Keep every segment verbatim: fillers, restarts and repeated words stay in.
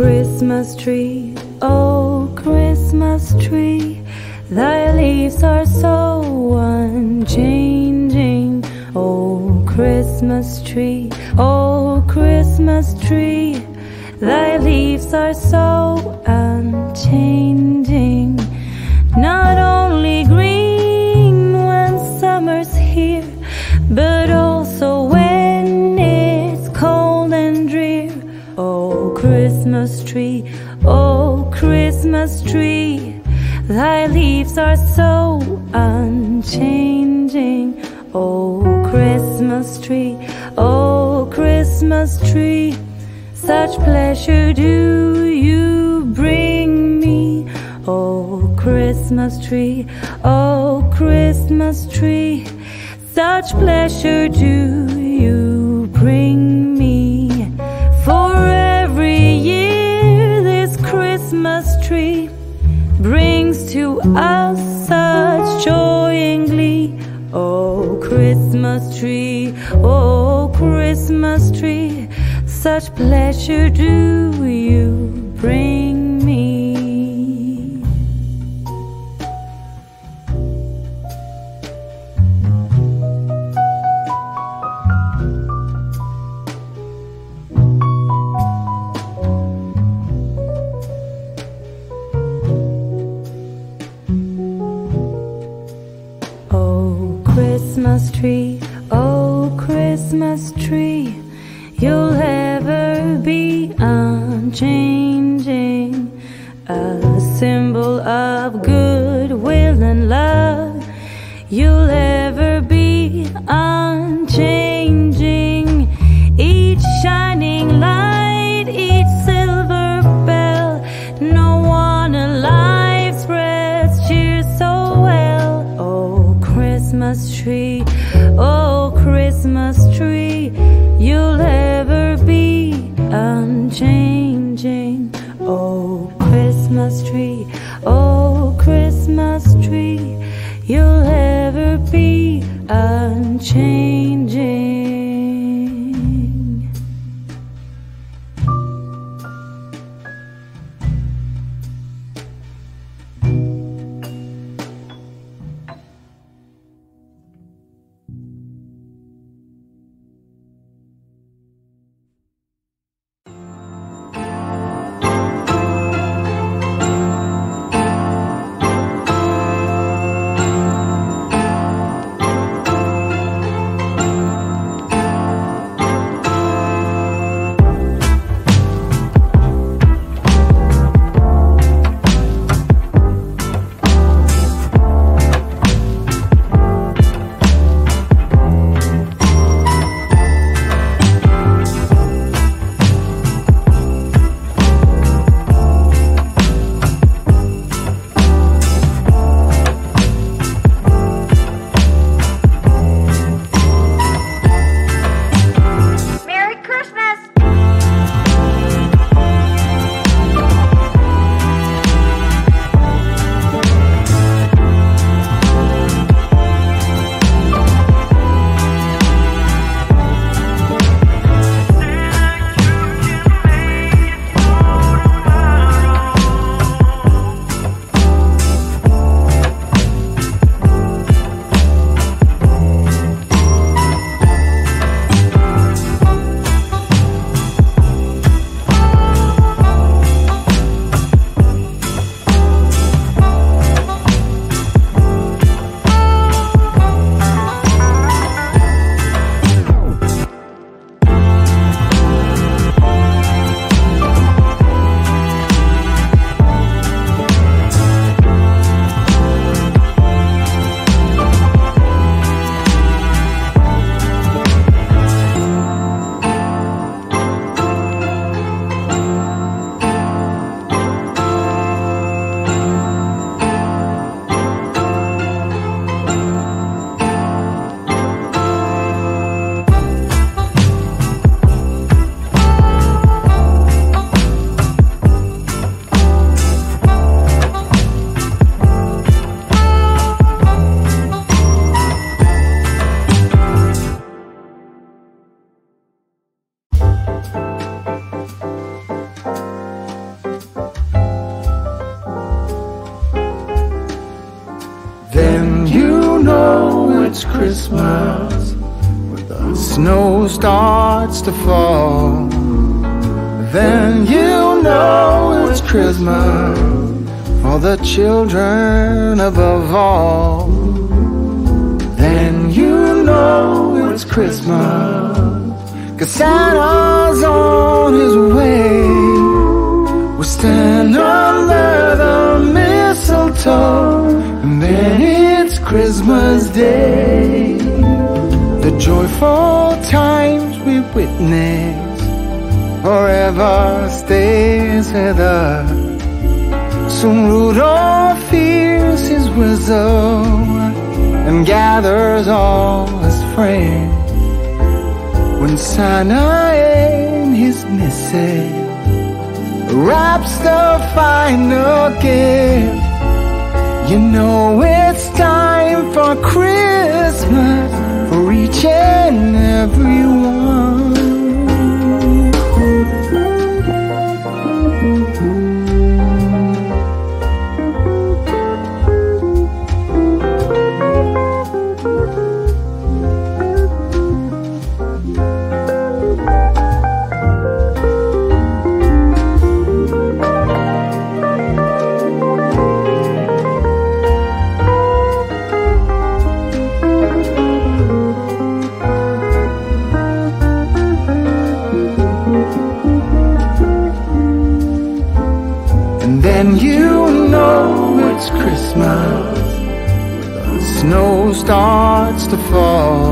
Christmas tree, oh Christmas tree, thy leaves are so unchanging. Oh Christmas tree, oh Christmas tree, thy leaves are so unchanging. Not only green when summer's here, but also when it's cold and drear. Oh Christmas tree, oh Christmas tree, thy leaves are so unchanging. Oh Christmas tree, oh Christmas tree, such pleasure do you bring me. Oh Christmas tree, oh Christmas tree, such pleasure do you bring me. For every year this Christmas tree brings to us such joy and glee. Oh Christmas tree, oh Christmas tree, such pleasure do you bring me. Oh Christmas tree, oh Christmas tree, you'll ever be unchanging, a symbol of goodwill and love. You'll ever be unchanging, each shining light, each silver bell. No one alive spreads cheer so well. Oh Christmas tree, oh Christmas tree, you'll ever be unchanging. Oh Christmas tree, oh Christmas tree, you'll ever be unchanging. know it's Christmas when the snow starts to fall. Then you know it's Christmas for the children above all. Then you know it's Christmas 'cause Santa's on his way. We'll stand under the mistletoe and then it's Christmas Day. The joyful times we witness forever stays with us. Soon Rudolph hears his whistle and gathers all his friends. When Santa and his missus wraps the final gift, you know it's time for Christmas for each and every one. Then you know it's Christmas when the snow starts to fall.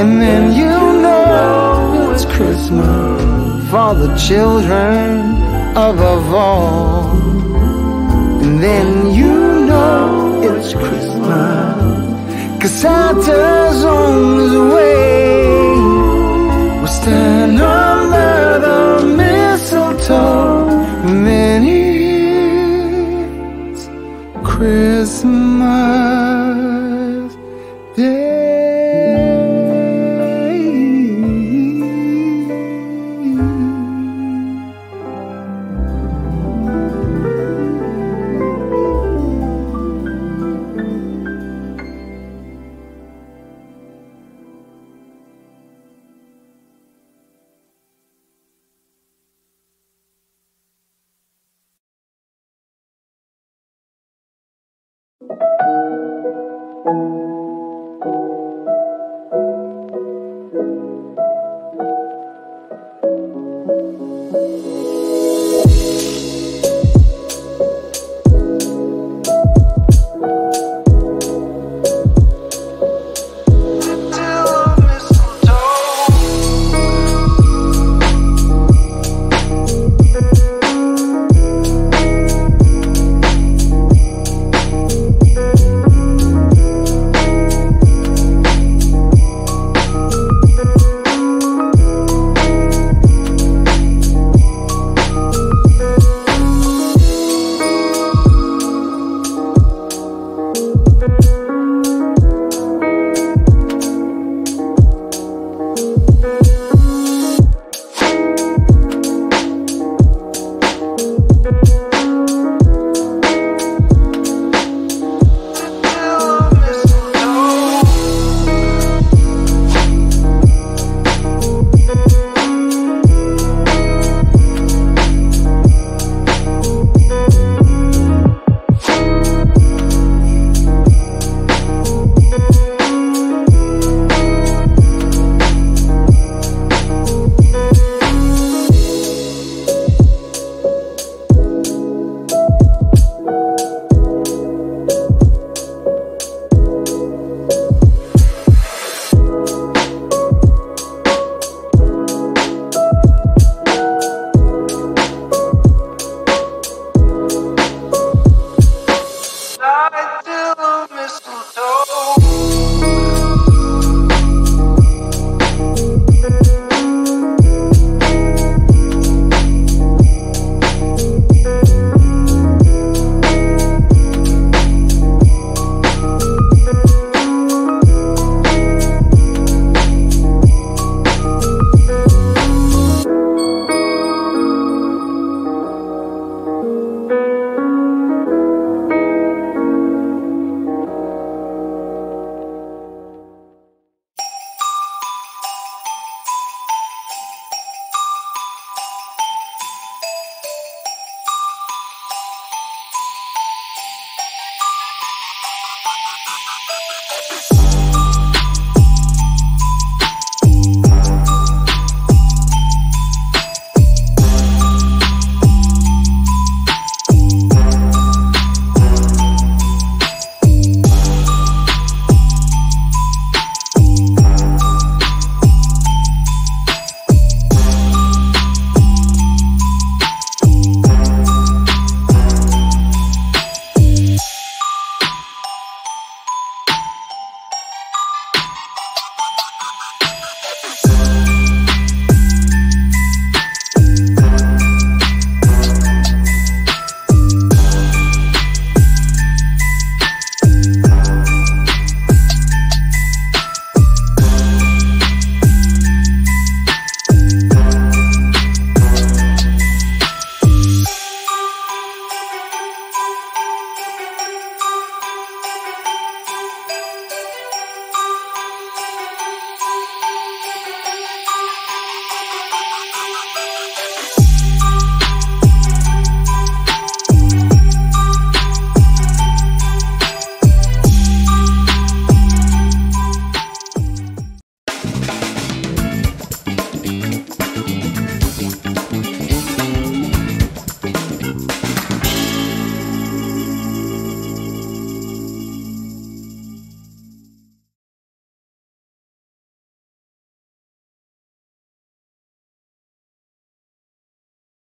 And then you know it's Christmas for the children above all. And then you know it's Christmas 'cause Santa's on his way. We'll stand under the mistletoe and then it's Christmas Day. Thank you.